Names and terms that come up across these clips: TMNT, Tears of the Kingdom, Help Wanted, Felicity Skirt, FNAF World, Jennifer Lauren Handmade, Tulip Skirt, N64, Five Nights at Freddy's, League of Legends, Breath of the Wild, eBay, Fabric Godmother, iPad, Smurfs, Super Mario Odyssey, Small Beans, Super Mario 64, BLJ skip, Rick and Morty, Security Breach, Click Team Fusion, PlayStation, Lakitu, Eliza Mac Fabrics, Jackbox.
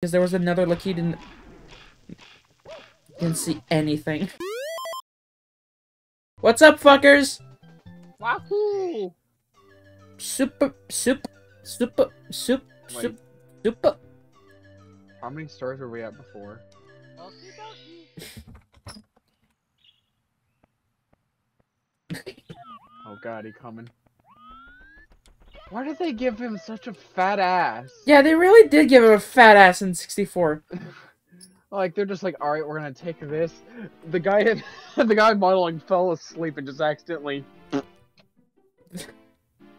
Because there was another Lakitu in... Didn't see anything. What's up, fuckers? Wahoo! Super. How many stars were we at before? Oh god, he coming. Why did they give him such a fat ass? Yeah, they really did give him a fat ass in 64. Like, they're just like, alright, we're gonna take this. The guy had, the guy modeling fell asleep and just accidentally...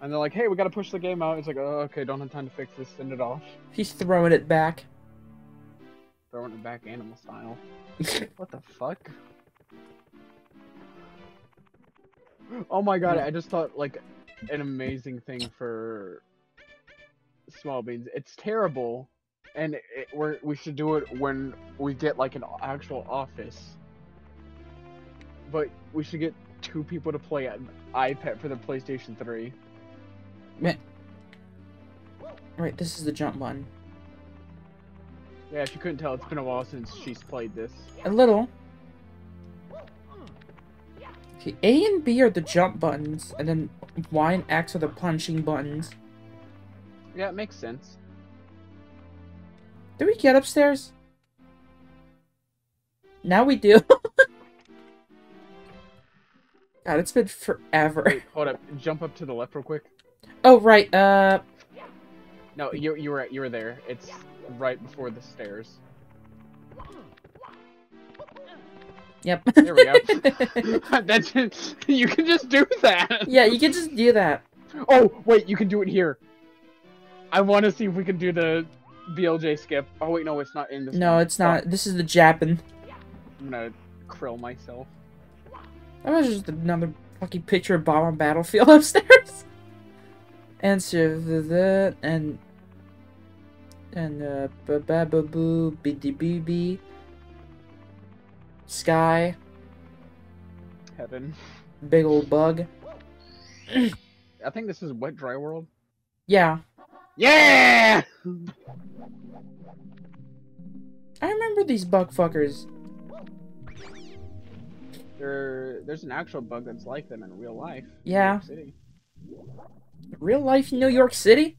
And they're like, hey, we gotta push the game out. It's like, oh, okay, don't have time to fix this, send it off. He's throwing it back. Throwing it back animal style. What the fuck? Oh my god, I just thought, like, an amazing thing for... Small Beans. It's terrible. And we should do it when we get, like, an actual office. But we should get 2 people to play an iPad for the PlayStation 3. Man. Alright, this is the jump button. Yeah, if you couldn't tell, it's been a while since she's played this. A little. Okay, A and B are the jump buttons, and then Y and X are the punching buttons. Yeah, it makes sense. Did we get upstairs? Now we do. God, it's been forever. Wait, hold up. Jump up to the left real quick. Oh, right. No, you were there. It's right before the stairs. Yep. There we go. That's it. You can just do that. Yeah, you can just do that. Oh, wait. You can do it here. I want to see if we can do the... BLJ skip. Oh wait, no, it's not in this. No, one. It's not. Oh. This is the Japan. I'm gonna krill myself. That was just another fucking picture of Bob on Battlefield upstairs. Bababoo BDBB Sky Heaven Big Old Bug. I think this is Wet Dry World. Yeah. Yeah! I remember these bug fuckers. There's an actual bug that's like them in real life. Yeah. Real life New York City?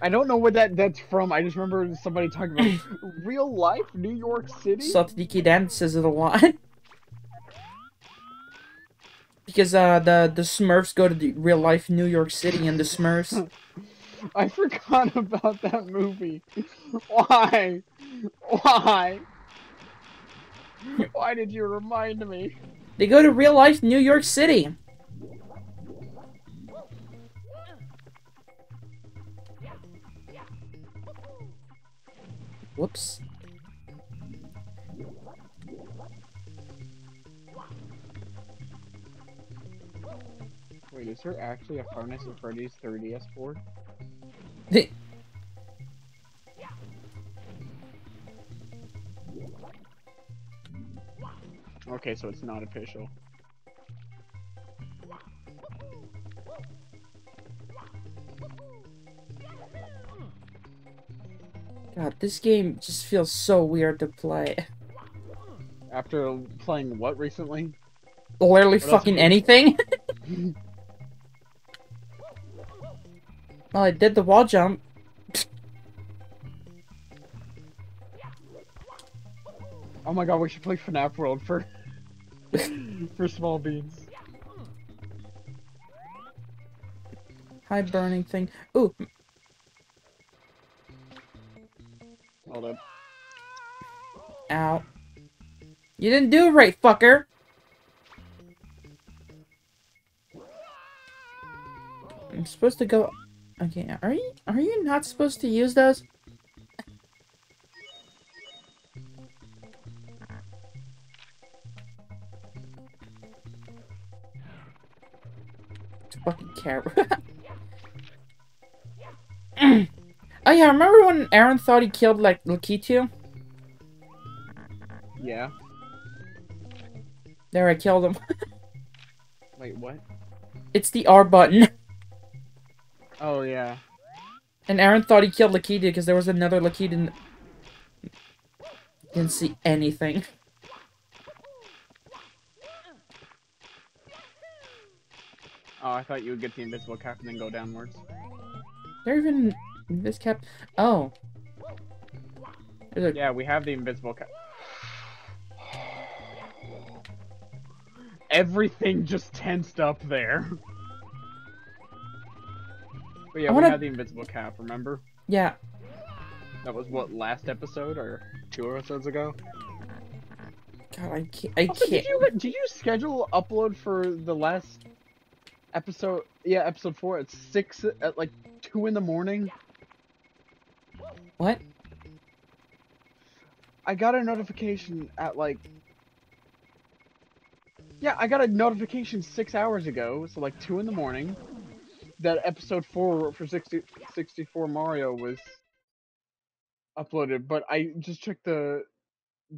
I don't know what that's from. I just remember somebody talking about real life New York City? Sautniki Dan says it a lot. Because the Smurfs go to the real life New York City and the Smurfs. I forgot about that movie. Why? Why? Why did you remind me? They go to real life New York City. Whoops. Wait, is there actually a Five Nights at Freddy's 3DS board? Okay, so it's not official. God, this game just feels so weird to play. After playing what recently? Literally fucking anything? Well, I did the wall jump. Oh my god, we should play FNAF World for... for Small Beans. High burning thing. Ooh! Hold up. Ow. You didn't do it right, fucker! I'm supposed to go... Okay, are you not supposed to use those? Fucking carrot. Oh yeah, remember when Aaron thought he killed like Lakitu? Yeah. There, I killed him. Wait, what? It's the R button. Oh yeah. And Aaron thought he killed Lakitu because there was another Lakitu in Didn't see anything. Oh, I thought you would get the invisible cap and then go downwards. There even this cap. Oh. Yeah, we have the invisible cap. Everything just tensed up there. But yeah, we had the invisible cap, remember? Yeah. That was what, last episode or 2 episodes ago? God, I can't. Also, did you schedule upload for the last episode? Yeah, episode 4 at 6 at like 2 in the morning. What? I got a notification at like. Yeah, I got a notification 6 hours ago, so like 2 in the morning, that episode 4 for 64 Mario was uploaded, but I just checked the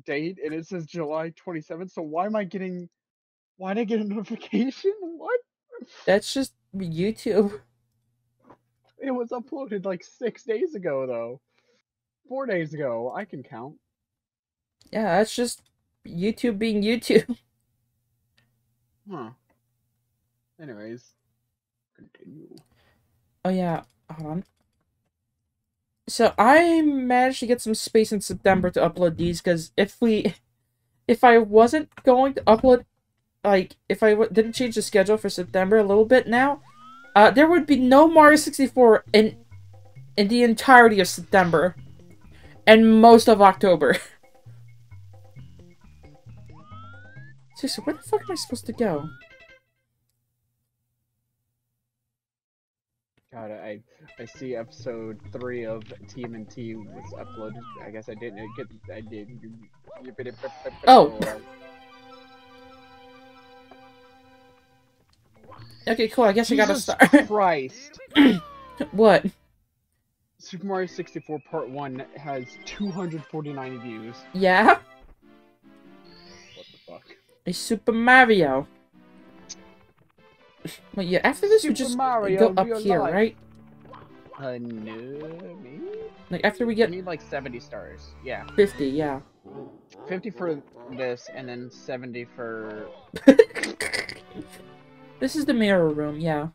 date and it says July 27th, so why am I getting. Why did I get a notification? What? That's just YouTube. It was uploaded like 6 days ago, though. 4 days ago. I can count. Yeah, that's just YouTube being YouTube. Huh. Anyways. Continue. Oh, yeah. Hold on. So, I managed to get some space in September to upload these, because if I wasn't going to upload, like, if I didn't change the schedule for September a little bit now, there would be no Mario 64 in the entirety of September. And most of October. Seriously, where the fuck am I supposed to go? God, I see episode 3 of TMNT was uploaded. I guess I didn't get. I did. Oh. Okay, cool. I guess I gotta start. Jesus Christ. What? Super Mario 64 Part 1 has 249 views. Yeah. What the fuck? A Super Mario. Wait, yeah, after this, Super we just Mario go up here, life. Right? No, maybe? Like, after we get. We need like 70 stars, yeah. 50, yeah. 50 for this, and then 70 for. This is the mirror room, yeah.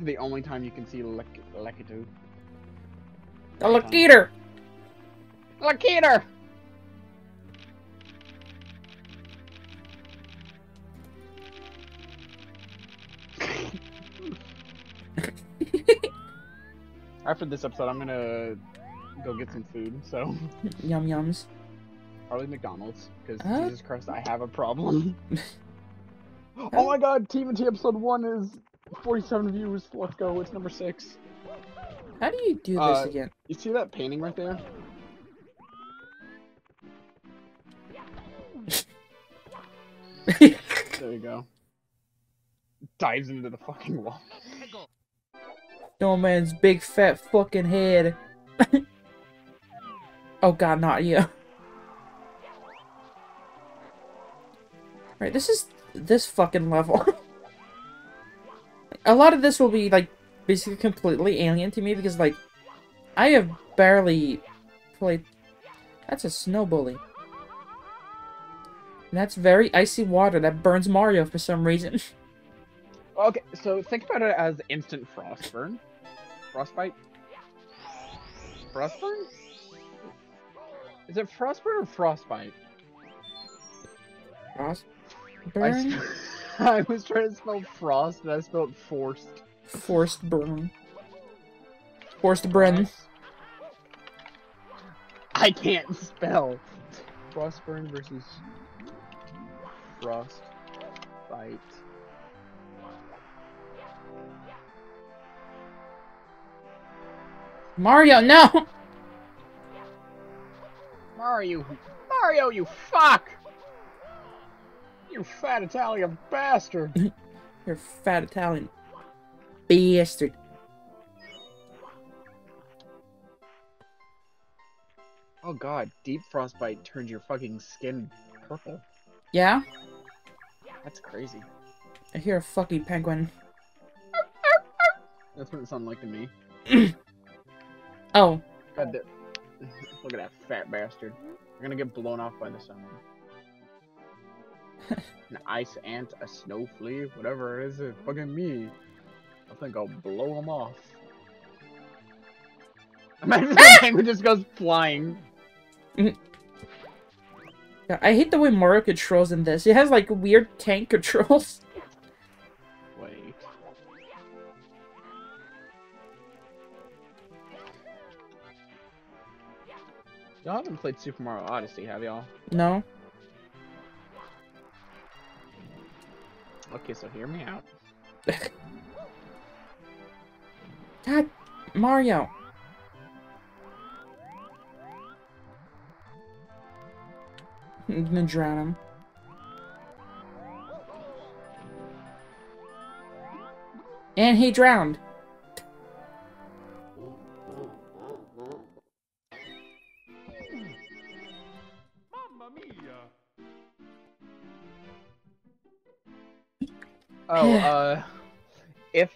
The only time you can see Lakitu. The Lakitu! Lakitu! After this episode, I'm gonna go get some food, so. Yum yums. Probably McDonald's, because Jesus Christ, I have a problem. Oh my god, TMNT episode 1 is 47 views. Let's go, it's number 6. How do you do this again? You see that painting right there? There you go. Dives into the fucking wall. No man's big fat fucking head. Oh god, not you. Right, this is this fucking level. A lot of this will be like basically completely alien to me because like I have barely played. That's a snow bully. And that's very icy water that burns Mario for some reason. Okay, so think about it as instant frostburn. Frostbite? Frostburn? Is it frostburn or frostbite? Frostburn? I was trying to spell frost, but I spelled forced. Forced burn. Forced burn. I can't spell. Frostburn versus frostbite. Mario, no! Mario, Mario, you fuck! You fat Italian bastard! You're a fat Italian bastard. Oh god, deep frostbite turns your fucking skin purple. Yeah? That's crazy. I hear a fucking penguin. That's what it sounded like to me. Oh. God damn. Look at that fat bastard. We're gonna get blown off by the sun. An ice ant, a snow flea, whatever it is, it's fucking me. I think I'll blow him off. Imagine the penguin just goes flying. Yeah, I hate the way Mario controls in this. It has like weird tank controls. Wait. Y'all haven't played Super Mario Odyssey, have y'all? No. Okay, so hear me out. God, Mario. I'm gonna drown him. And he drowned. Oh, if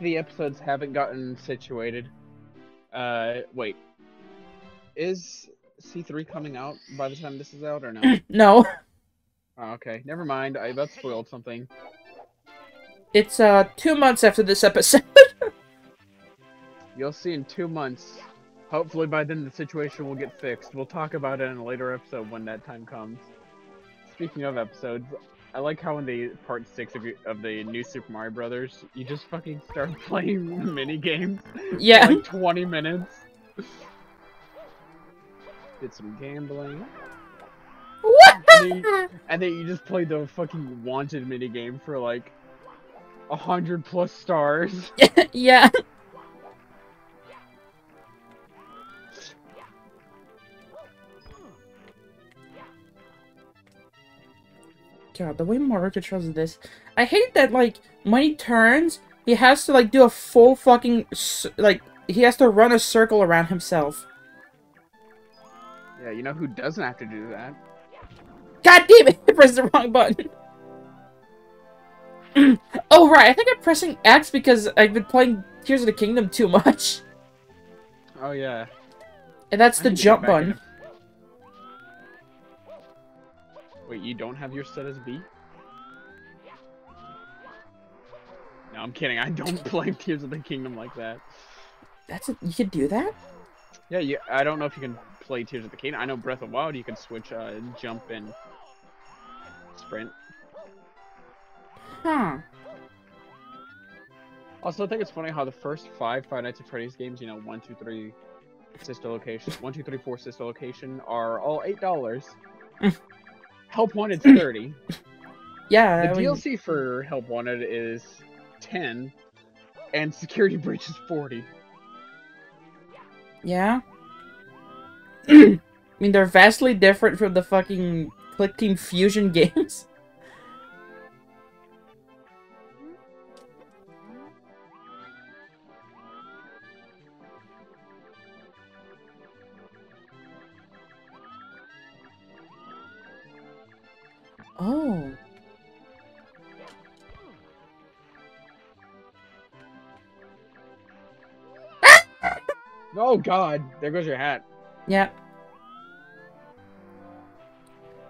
the episodes haven't gotten situated, wait, is C3 coming out by the time this is out or no? No. Oh, okay, never mind. I about spoiled something. It's 2 months after this episode. You'll see in 2 months. Hopefully by then the situation will get fixed. We'll talk about it in a later episode when that time comes. Speaking of episodes. I like how in the part 6 of the new Super Mario Brothers, you just fucking start playing mini games. Yeah. For like 20 minutes. Did some gambling. What? And then you just played the fucking Wanted mini game for like 100+ stars. Yeah. God, the way Mario controls this, I hate that. Like when he turns, he has to like do a full fucking he has to run a circle around himself. Yeah, you know who doesn't have to do that? God damn it! I pressed the wrong button. Oh right, I think I'm pressing X because I've been playing Tears of the Kingdom too much. Oh yeah. And that's the jump button. Wait, you don't have your set as B? No, I'm kidding. I don't play Tears of the Kingdom like that. That's a, you can do that? Yeah, I don't know if you can play Tears of the Kingdom. I know Breath of the Wild, you can switch jump and sprint. Huh. Also, I think it's funny how the first 5 Five Nights at Freddy's games, you know, 1, 2, 3, sister location, 1, 2, 3, 4, sister location, are all $8. Help Wanted 30. Yeah. The DLC for Help Wanted is 10, and Security Breach is 40. Yeah. I mean, they're vastly different from the fucking Click Team Fusion games. Oh. Oh god, there goes your hat. Yeah.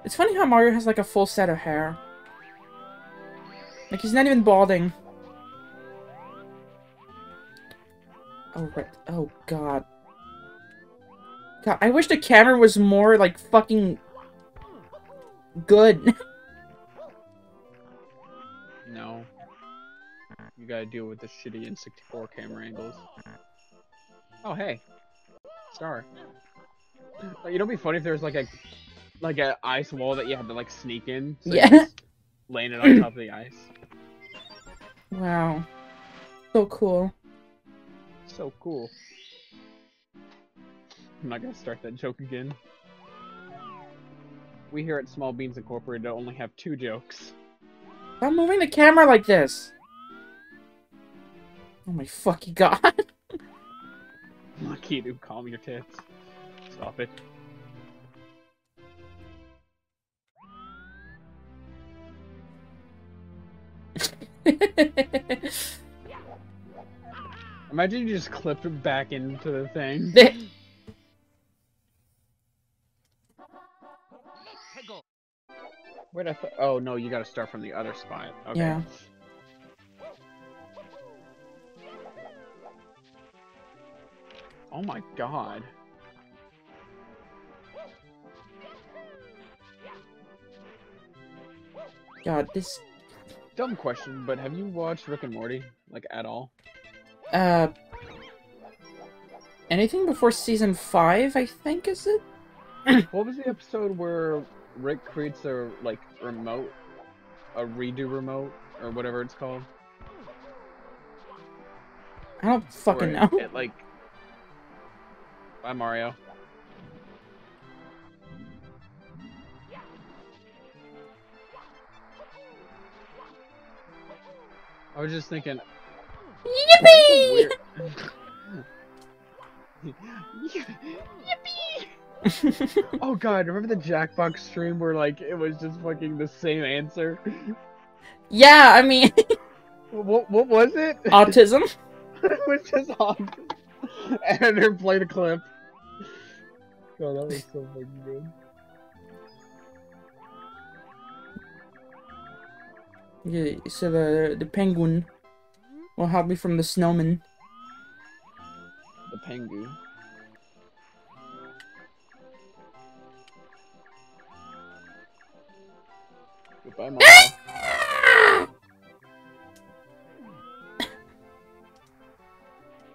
It's funny how Mario has like a full set of hair. Like he's not even balding. Oh right. Oh god. God, I wish the camera was more like fucking good. No. You gotta deal with the shitty N64 camera angles. Oh, hey. Star. Like, it'd be funny if there was, like, an ice wall that you had to, like, sneak in. So yeah. Just laying it on top of the ice. Wow. So cool. So cool. I'm not gonna start that joke again. We here at Small Beans Incorporated only have 2 jokes. Stop moving the camera like this! Oh my fucking god! Lakitu, calm your tits. Stop it. Imagine you just clipped it back into the thing. Wait, oh no, you gotta start from the other spot. Okay. Yeah. Oh my god. God, this... Dumb question, but have you watched Rick and Morty? Like, at all? Anything before season 5, I think, is it? What was the episode where Rick creates a, like, remote? A redo remote? Or whatever it's called? I don't fucking know. It, like... Bye, Mario. I was just thinking... Yippee! Yippee! Oh god, remember the Jackbox stream where, like, it was just fucking the same answer? Yeah, I mean... what was it? Autism? It was just autism. Editor, play the clip. God, that was so fucking good. Yeah, so the penguin will help me from the snowman. The penguin. Goodbye, Mom.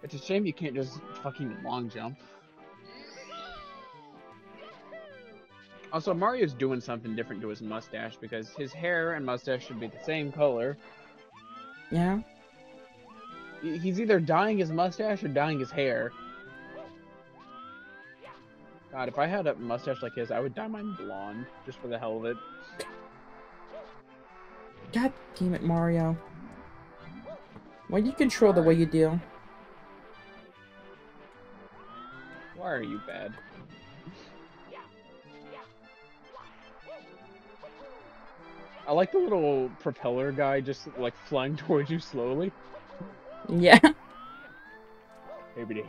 It's a shame you can't just fucking long jump. Also, Mario's doing something different to his mustache because his hair and mustache should be the same color. Yeah. He's either dyeing his mustache or dyeing his hair. God, if I had a mustache like his, I would dye mine blonde just for the hell of it. God damn it, Mario. Why do you control the way you deal? Why are you bad? I like the little propeller guy just, like, flying towards you slowly. Yeah. Hey, buddy.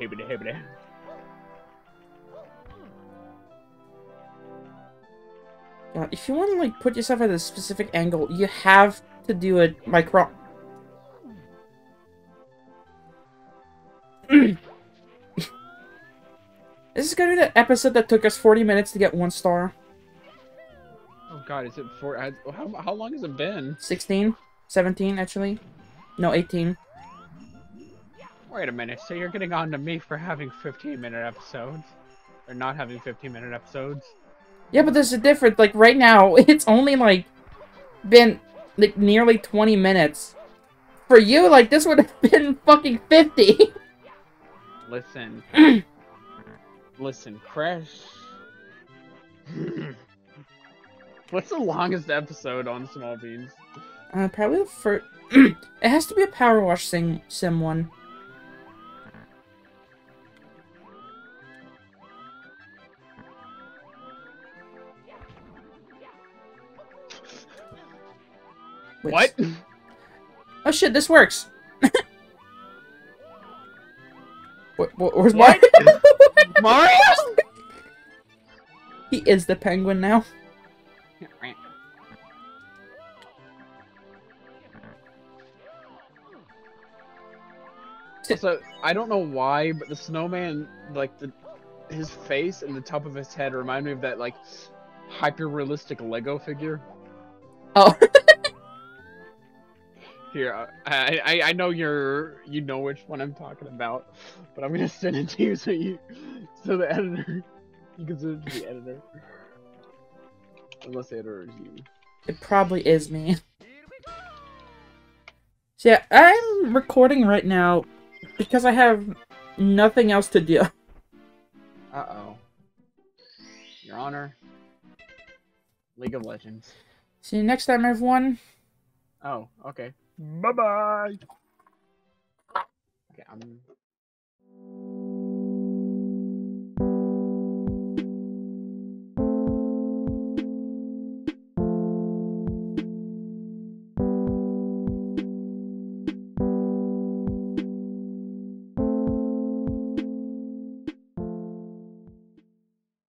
God, if you want to, like, put yourself at a specific angle, you have to do a micro... This is gonna be the episode that took us 40 minutes to get 1 star. Oh god, is it for how long has it been? 16? 17, actually? No, 18. Wait a minute, so you're getting on to me for having 15-minute episodes? Or not having 15-minute episodes? Yeah, but there's a difference. Like, right now, it's only, like, been, like, nearly 20 minutes. For you, like, this would have been fucking 50! Listen. Listen, Crash... What's the longest episode on Small Beans? Probably the first... It has to be a Power Wash Sim one. Wait. What? Oh shit, this works! Where's Mario? Mario? He is the penguin now. So I don't know why, but the snowman, like his face and the top of his head remind me of that like hyper-realistic Lego figure. Oh. Here, I know you know which one I'm talking about, but I'm gonna send it to you so the editor you can send it to the editor. Unless the editor is you. It probably is me. So yeah, I'm recording right now. Because I have nothing else to do. Uh-oh. Your Honor. League of Legends. See you next time, everyone. Oh, okay. Bye-bye! Okay, I'm...